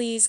Please